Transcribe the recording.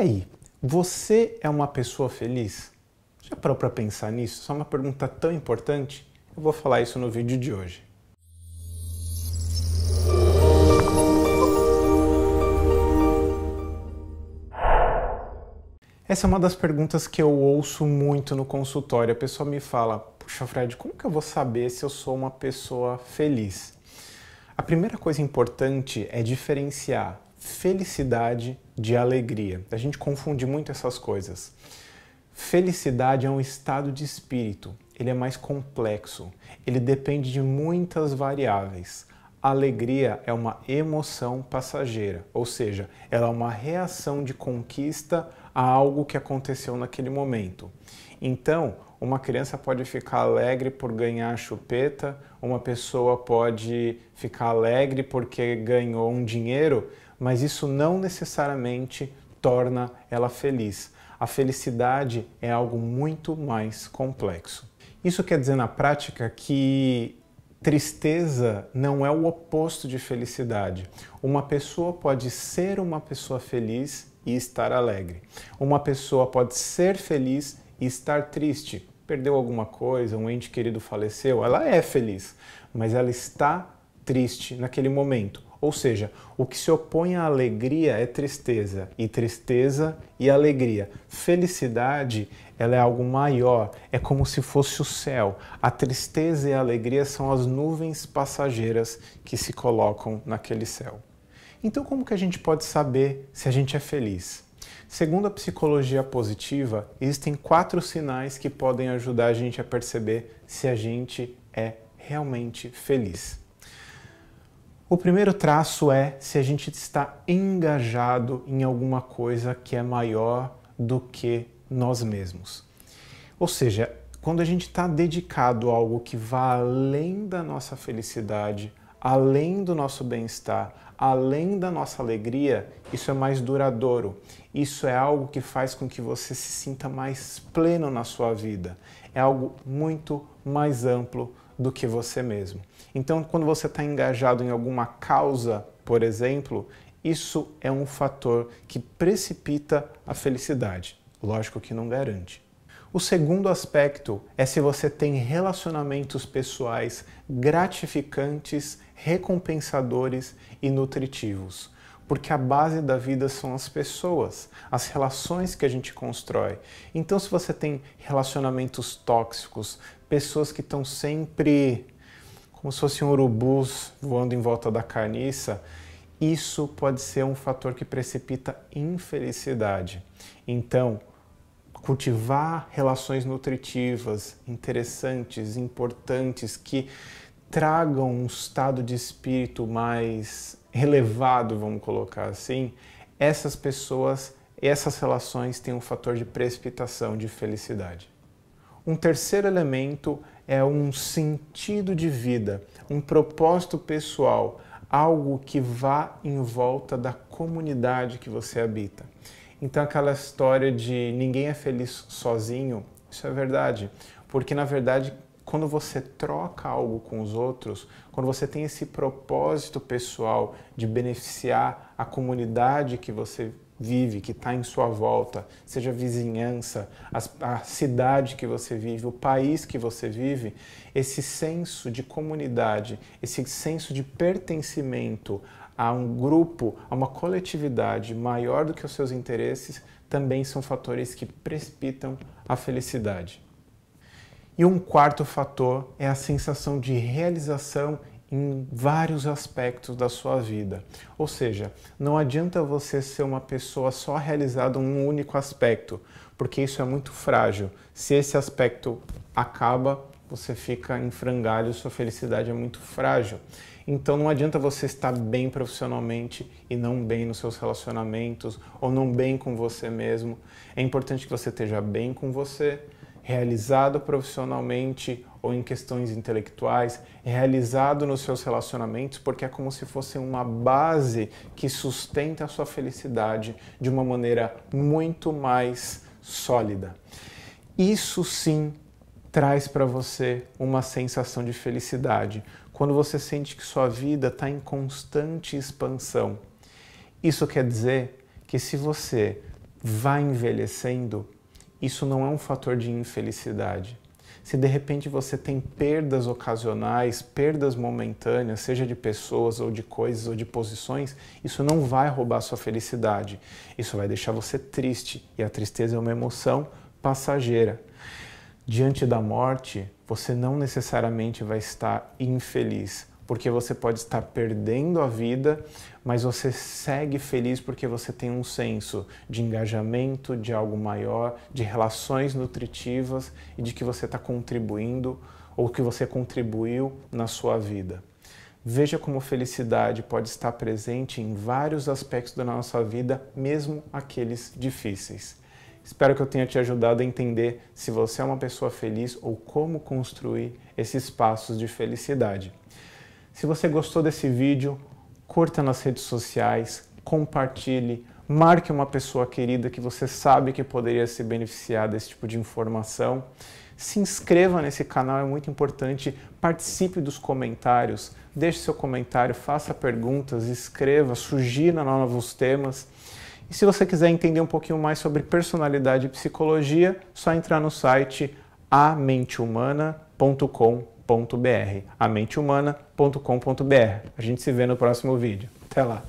E aí, você é uma pessoa feliz? Já parou para pensar nisso? Isso é uma pergunta tão importante. Eu vou falar isso no vídeo de hoje. Essa é uma das perguntas que eu ouço muito no consultório. A pessoa me fala, puxa Fred, como que eu vou saber se eu sou uma pessoa feliz? A primeira coisa importante é diferenciar felicidade de alegria. A gente confunde muito essas coisas. Felicidade é um estado de espírito. Ele é mais complexo. Ele depende de muitas variáveis. Alegria é uma emoção passageira, ou seja, ela é uma reação de conquista a algo que aconteceu naquele momento. Então, uma criança pode ficar alegre por ganhar a chupeta, uma pessoa pode ficar alegre porque ganhou um dinheiro, mas isso não necessariamente torna ela feliz. A felicidade é algo muito mais complexo. Isso quer dizer na prática que tristeza não é o oposto de felicidade. Uma pessoa pode ser uma pessoa feliz e estar alegre. Uma pessoa pode ser feliz e estar triste. Perdeu alguma coisa, um ente querido faleceu, ela é feliz, mas ela está triste naquele momento. Ou seja, o que se opõe à alegria é tristeza e alegria. Felicidade, ela é algo maior, é como se fosse o céu. A tristeza e a alegria são as nuvens passageiras que se colocam naquele céu. Então, como que a gente pode saber se a gente é feliz? Segundo a psicologia positiva, existem 4 sinais que podem ajudar a gente a perceber se a gente é realmente feliz. O primeiro traço é se a gente está engajado em alguma coisa que é maior do que nós mesmos. Ou seja, quando a gente está dedicado a algo que vá além da nossa felicidade, além do nosso bem-estar, além da nossa alegria, isso é mais duradouro. Isso é algo que faz com que você se sinta mais pleno na sua vida. É algo muito mais amplo do que você mesmo. Então, quando você está engajado em alguma causa, por exemplo, isso é um fator que precipita a felicidade. Lógico que não garante. O segundo aspecto é se você tem relacionamentos pessoais gratificantes, recompensadores e nutritivos. Porque a base da vida são as pessoas, as relações que a gente constrói. Então, se você tem relacionamentos tóxicos, pessoas que estão sempre como se fossem urubus voando em volta da carniça, isso pode ser um fator que precipita infelicidade. Então, cultivar relações nutritivas, interessantes, importantes, que tragam um estado de espírito mais elevado, vamos colocar assim, essas pessoas, essas relações têm um fator de precipitação de felicidade. Um terceiro elemento é um sentido de vida, um propósito pessoal, algo que vá em volta da comunidade que você habita. Então aquela história de ninguém é feliz sozinho, isso é verdade, porque na verdade quando você troca algo com os outros, quando você tem esse propósito pessoal de beneficiar a comunidade que você vive, que está em sua volta, seja a vizinhança, a cidade que você vive, o país que você vive, esse senso de comunidade, esse senso de pertencimento a um grupo, a uma coletividade maior do que os seus interesses, também são fatores que precipitam a felicidade. E um quarto fator é a sensação de realização em vários aspectos da sua vida. Ou seja, não adianta você ser uma pessoa só realizada em um único aspecto, porque isso é muito frágil. Se esse aspecto acaba, você fica em frangalho, sua felicidade é muito frágil. Então não adianta você estar bem profissionalmente e não bem nos seus relacionamentos, ou não bem com você mesmo. É importante que você esteja bem com você, realizado profissionalmente ou em questões intelectuais, realizado nos seus relacionamentos, porque é como se fosse uma base que sustenta a sua felicidade de uma maneira muito mais sólida. Isso sim traz para você uma sensação de felicidade, quando você sente que sua vida está em constante expansão. Isso quer dizer que se você vai envelhecendo, isso não é um fator de infelicidade. Se de repente você tem perdas ocasionais, perdas momentâneas, seja de pessoas ou de coisas ou de posições, isso não vai roubar sua felicidade. Isso vai deixar você triste, e a tristeza é uma emoção passageira. Diante da morte, você não necessariamente vai estar infeliz, porque você pode estar perdendo a vida, mas você segue feliz porque você tem um senso de engajamento, de algo maior, de relações nutritivas e de que você está contribuindo ou que você contribuiu na sua vida. Veja como felicidade pode estar presente em vários aspectos da nossa vida, mesmo aqueles difíceis. Espero que eu tenha te ajudado a entender se você é uma pessoa feliz ou como construir esses passos de felicidade. Se você gostou desse vídeo, curta nas redes sociais, compartilhe, marque uma pessoa querida que você sabe que poderia se beneficiar desse tipo de informação. Se inscreva nesse canal, é muito importante, participe dos comentários, deixe seu comentário, faça perguntas, escreva, sugira novos temas. E se você quiser entender um pouquinho mais sobre personalidade e psicologia, é só entrar no site amentehumana.com.br. amentehumana.com.br. A gente se vê no próximo vídeo. Até lá!